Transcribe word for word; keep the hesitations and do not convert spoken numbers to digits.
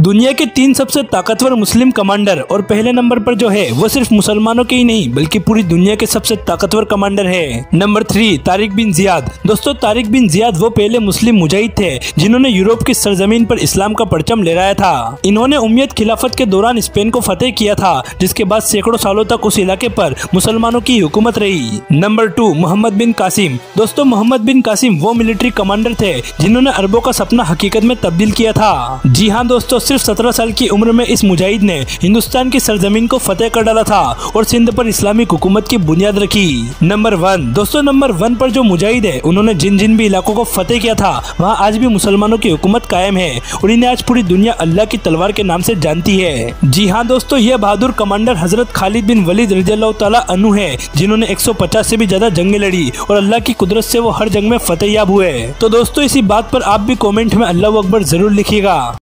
दुनिया के तीन सबसे ताकतवर मुस्लिम कमांडर और पहले नंबर पर जो है वो सिर्फ मुसलमानों के ही नहीं बल्कि पूरी दुनिया के सबसे ताकतवर कमांडर है। Number three, Tariq bin Ziyad. दोस्तों, तारिक बिन जियाद वो पहले मुस्लिम मुजाहिद थे जिन्होंने यूरोप की सरजमीन पर इस्लाम का परचम लहराया था। इन्होंने उम्मद खिलाफत के दौरान स्पेन को फतेह किया था, जिसके बाद सैकड़ों सालों तक उस इलाके पर मुसलमानों की हुकूमत रही। Number two, Muhammad bin Qasim. दोस्तों, मोहम्मद बिन कासिम वो मिलिट्री कमांडर थे जिन्होंने अरबों का सपना हकीकत में तब्दील किया था। जी हाँ दोस्तों, सिर्फ सत्रह साल की उम्र में इस मुजाहिद ने हिंदुस्तान की सरजमीन को फतेह कर डाला था और सिंध पर इस्लामिक हुकूमत की बुनियाद रखी। नंबर वन, दोस्तों नंबर वन पर जो मुजाहिद है उन्होंने जिन जिन भी इलाकों को फतेह किया था वहाँ आज भी मुसलमानों की हुकूमत कायम है और इन्हें आज पूरी दुनिया अल्लाह की तलवार के नाम से जानती है। जी हाँ दोस्तों, यह बहादुर कमांडर हजरत खालिद बिन वलीद रज़ियल्लाहु ताला अन्हु है जिन्होंने एक सौ पचास से भी ज्यादा जंगे लड़ी और अल्लाह की कुदरत से वो हर जंग में फतेहयाब हुए। तो दोस्तों, इसी बात पर आप भी कॉमेंट में अल्लाह हू अकबर जरूर लिखिएगा।